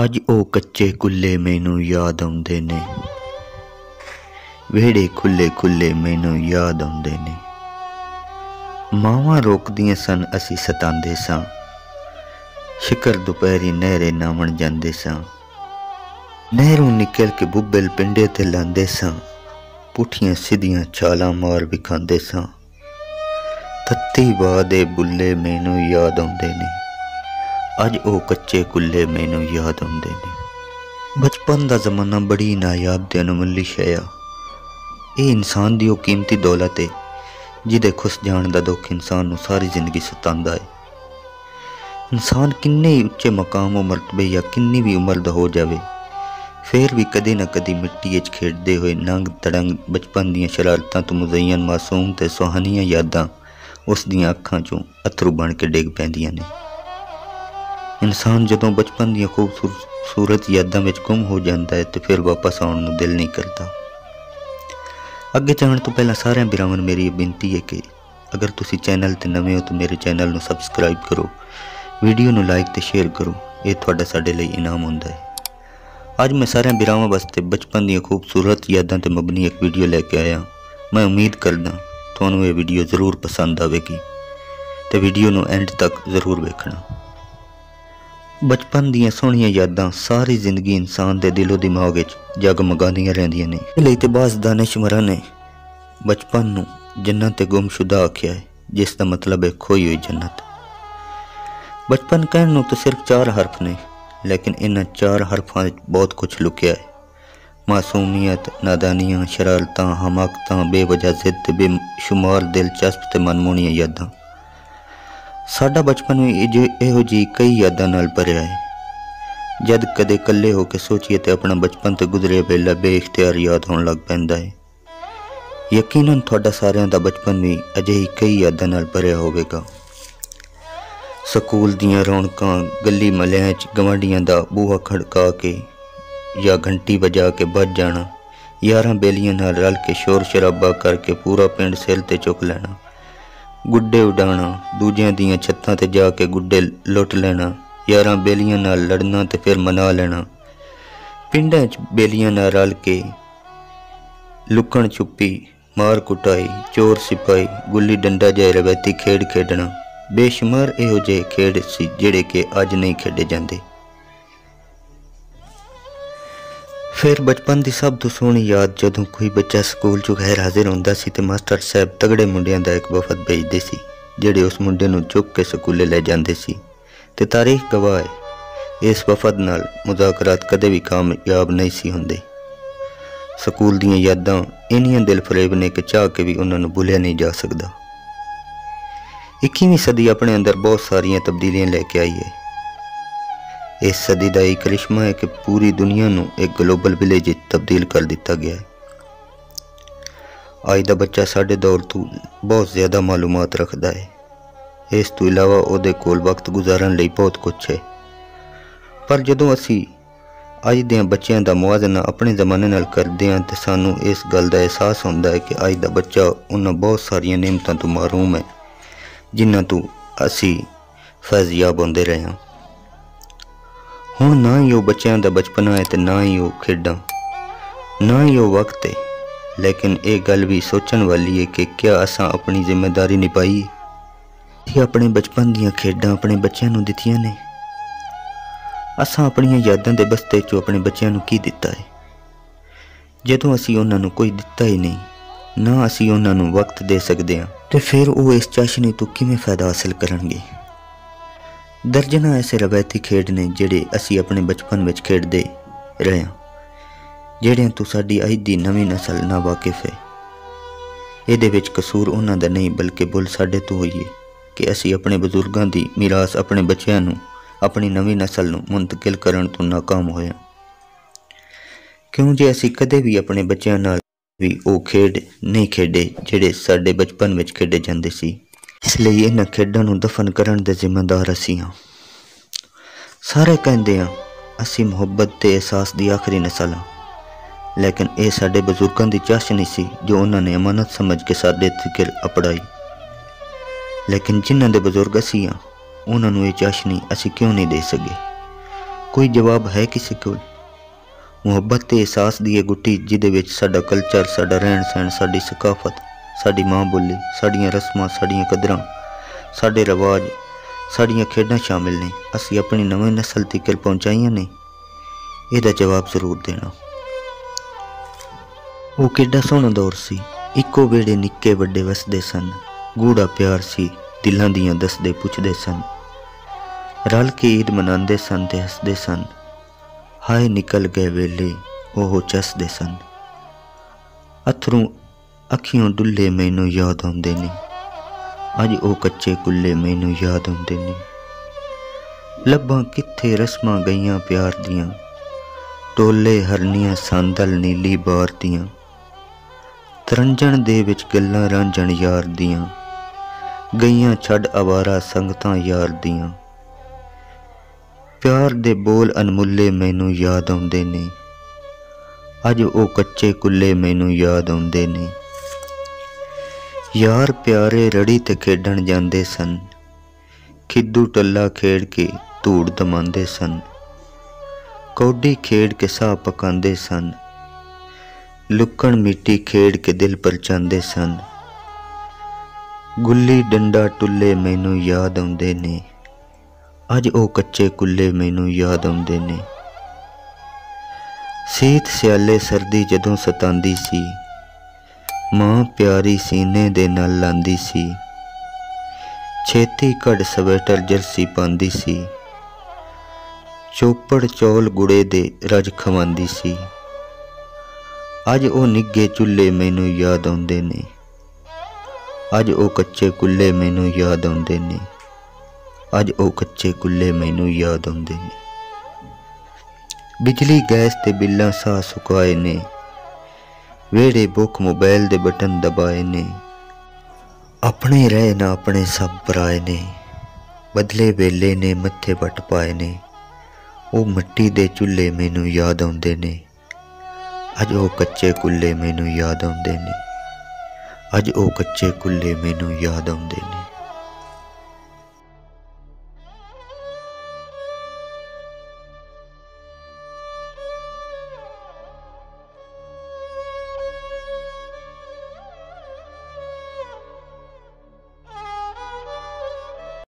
अज ओ कच्चे कुल्ले मैनू याद आउंदे ने, वेहड़े खुले खुले मैनू याद आउंदे ने। मावां रोकदियां सन असी सतांदे सां, शिकर दुपहरी नहरे नावण जांदे सां। नहरूं निकल के बुब्बल पिंडे ते लांदे सां, पुठियां सीधियां छालां मार विखांदे सां। तत्ती बाह दे बुल्ले मैनू याद आउंदे ने, अज ओ कच्चे कुल्ले मैनू याद आउंदे ने। बचपन का जमाना बड़ी नायाब ते अनमुली शै आ। यह इंसान दी ओह कीमती दौलत है जिदे खुस जाण दा दुख इंसान नूं सारी जिंदगी सतांदा है। इंसान किन्ने ही उच्चे मकाम मरतबे या किन्नी भी उम्र दा हो जावे, फिर भी कदे ना कदे मिट्टी विच खेडदे होए नंग तड़ंग बचपन दीयां शरारतां तो मुज़य्यन मासूम ते सुहानियां यादां उस दीयां अखां चों अथरू बण के डिग पैंदियां ने। इंसान जदों बचपन दी खूबसूरत यादां विच गुम हो जाता है तो फिर वापस आउण नूं दिल नहीं करता। अगे जाण तो पहला सारे भरावां मेरी बेनती है कि अगर तुसी चैनल ते नवे हो तो मेरे चैनल नूं सबसक्राइब करो, वीडियो नूं लाइक ते शेयर करो, ये तुहाडा साडे लई इनाम हुंदा है। अज मैं सारे भरावां वास्ते बचपन दी खूबसूरत यादां ते मबनी एक वीडियो लैके आया। मैं उम्मीद करदा तुहानूं ये वीडियो जरूर पसंद आवेगी ते वीडियो नूं एंड तक जरूर वेखणा। बचपन दीयां सोहणियां यादां सारी जिंदगी इंसान दे दिलो दिमाग विच जगमगांदियां रहिंदियां ने। इस लई ते बास दानिशवरां ने बचपन नूं जन्नत ते गुमशुदा आख्या है, जिसका मतलब है खोई हुई जन्नत। बचपन कहण नूं तो सिर्फ 4 हरफ ने, लेकिन इन्हां 4 हरफां विच बहुत कुछ लुकिया है। मासूमियत, नादानियां, शरारतां, हमाकतां, बेवजह ज़िद ते बेशुमार दिलचस्प ते मनमोहणियां यादां। साडा बचपन इहो जी कई यादां नाल भरिया है। जद कदे कल्ले होकर सोचिए तो अपना बचपन तो गुजरिया वेला बेइख्तियार याद होण लग पैंदा है। यकीनन तुहाडा सारिआं दा बचपन भी अजे ही कई यादां नाल भरिया होवेगा। स्कूल दीयां रौनकां, गली महल्लिआं च गवांढीआं दा बूहा खड़का के या घंटी वजा के भज जाना, यारां बेलियां नाल रल के शोर शराबा करके पूरा पिंड सिर ते चुक लेना, गुड्डे उड़ाना, दूजियां दियां छत्तां ते जाके गुड्डे लुट लेना, यारां बेलियां नाल लड़ना ते फिर मना लेना, पिंडां च बेलियां नाल रल के लुकण छुपी, मार कुटाई, चोर सिपाही, गुल्ली डंडा जै रवायती खेड खेडना। बेशुमार इहो जे खेड सी जिहड़े कि अज नहीं खेडे जांदे। फिर बचपन की सब तो सोहनी याद जदों कोई बच्चा स्कूल चो गैर हाजिर होंदा सी ते मास्टर साहब तगड़े मुंडियां दा एक वफद भेजते सी, जिहड़े उस मुंडे नूं चुक के स्कूले लै जांदे सी ते तारीख गवाह है इस वफद नाल मुज़ाकरात कदे भी कामयाब नहीं सी हुंदे। स्कूल दीयां यादां इन्नियां दिलफरेब ने कि चाह के भी उन्हां नूं भुलिया नहीं जा सकदा। 21वीं सदी अपने अंदर बहुत सारियां तब्दीलियां लैके आई है। इस सदी का एक करिश्मा है कि पूरी दुनिया को एक ग्लोबल विलेज तब्दील कर दिता गया है। आज का बच्चा साढ़े दौर तो बहुत ज़्यादा मालूमात रखता है, इस तू इलावा उहदे कोल वक्त गुजारन लई बहुत कुछ है। पर जदों असी अज दे बच्चों का मुआजना अपने जमाने नाल करदे हां तो सानू इस गल का एहसास होंदा है कि अज का बच्चा उन्हां बहुत सारिया नियमतां तो महरूम है जिन्हां तो असी फैज़याब होंदे रहे हां। हुण ना ही वो बच्चों का बचपन है तो ना ही वो खेडां, ना ही वो वक्त है। लेकिन ये गल भी सोचण वाली है कि क्या असां अपनी जिम्मेदारी निभाई, अपने बचपन दीयां खेडां अपने बच्चों नूं दित्तियां ने? असां अपणियां यादां दे बस्ते चो अपने बच्चों नूं की दिता है? जदों असीं उन्हां नूं कोई दिता ही नहीं, ना असीं उन्हां नूं वक्त दे सकदे हां ते फिर वो इस चाशनी तों किवें फायदा हासिल करनगे? दर्जना ऐसे रवायती खेड ने जिहड़े असी अपने बचपन में खेडते रहे हैं, जिहड़ियां तों साडी अज दी नवीं नस्ल ना वाकिफ है। इहदे विच कसूर उन्हां दा नहीं बल्कि भुल साडे तों होई है कि असी अपने बजुर्गां दी मिरास अपने बच्चों नूं अपनी नवीं नस्ल नूं मुंतकिल करन तों नाकाम होए। क्यों जे असी कदे भी अपने बच्चों नाल भी वो खेड नहीं खेडे जिहड़े साडे बचपन में खेडे जांदे सी। इसलिए इन्हां खेडां नूं दफन करन दे जिम्मेदार असीं हां। सारे कहंदे हां असीं मुहब्बत ते एहसास दी आखरी नस्ल हां, लेकिन यह साडे बजुर्गां दी चाशनी सी जो उन्हां ने अमानत समझ के साडे ते अपड़ाई। लेकिन जिन्हां दे बजुर्ग असीं हां उन्हां नूं यह चाशनी असीं क्यों नहीं दे सके? कोई जवाब है किसे कोल? मुहब्बत ते एहसास दी गुट्टी जिहदे विच साडा कल्चर, साडा रहन सहन, साडी सकाफत, साडी माँ बोली, साडियां रस्मां, साडियां कदरां, साडे रिवाज, साडियां खेडां शामिल ने। असीं अपनी नवीं नस्ल तक पहुँचाइयां ने। इहदा जवाब जरूर देना। वो किड्डा सोहना दौर सी। इक्को वेड़े निक्के वड्डे वसदे सन। गूढ़ा प्यार सी, दिलां दियां दसदे पुछदे सन। रल के ईद मनांदे सन ते हसदे सन। हाय निकल गए वेले ओहो चसदे सन। अथरू अखियों डुल्ले मैनू याद आउंदे ने। अज ओ कच्चे कुल्ले मैनू याद आउंदे ने। लब्बां कित्थे रस्मां गईयां प्यार दियां। टोले हरनियां सांदल नीली बार दियां। तरंजण दे विच गल्लां रांझण यार दियां। गईयां छड़ आवारा संगतां यार दियां। प्यार दे बोल अनमुले मैनू याद आउंदे ने। अज ओ कच्चे कुल्ले मैनू याद आउंदे ने। यार प्यारे रड़ी ते खेडण जांदे सन। खिद्दू टल्ला खेड के धूड़ दमांदे सन। कौडी खेड के साह पकांदे सन। लुक्कण मिट्टी खेड के दिल परचांदे सन। गुल्ली डंडा टुल्ले मैनू याद आउंदे ने। अज ओ कच्चे कुल्ले मैनू याद आउंदे ने। सीत स्याले सर्दी जदों सतांदी सी। मां प्यारी सीने दे नाल लांदी सी। छेती कड़ स्वेटर जर्सी पांदी सी। चोपड़ चौल गुड़े दे रज खवांदी सी। अज ओ निघे चुल्हे मैनू याद आउंदे ने। अज ओ कच्चे कुल्ले मैनू याद आउंदे ने। अज ओ कच्चे कुल्ले मैनू याद आउंदे ने। बिजली गैस ते बिल्लां साह सुकाए ने। वेड़े बुख मोबाइल दे बटन दबाए ने। अपने रह ना अपने सब पराए ने। बदले वेले ने मत्थे वट पाए ने। ओ मिट्टी दे चुल्हे मैनू याद आउंदे ने। अज ओ कच्चे कुल्ले मैनू याद आउंदे ने। अज ओ कच्चे कुल्ले मैनू याद आउंदे ने।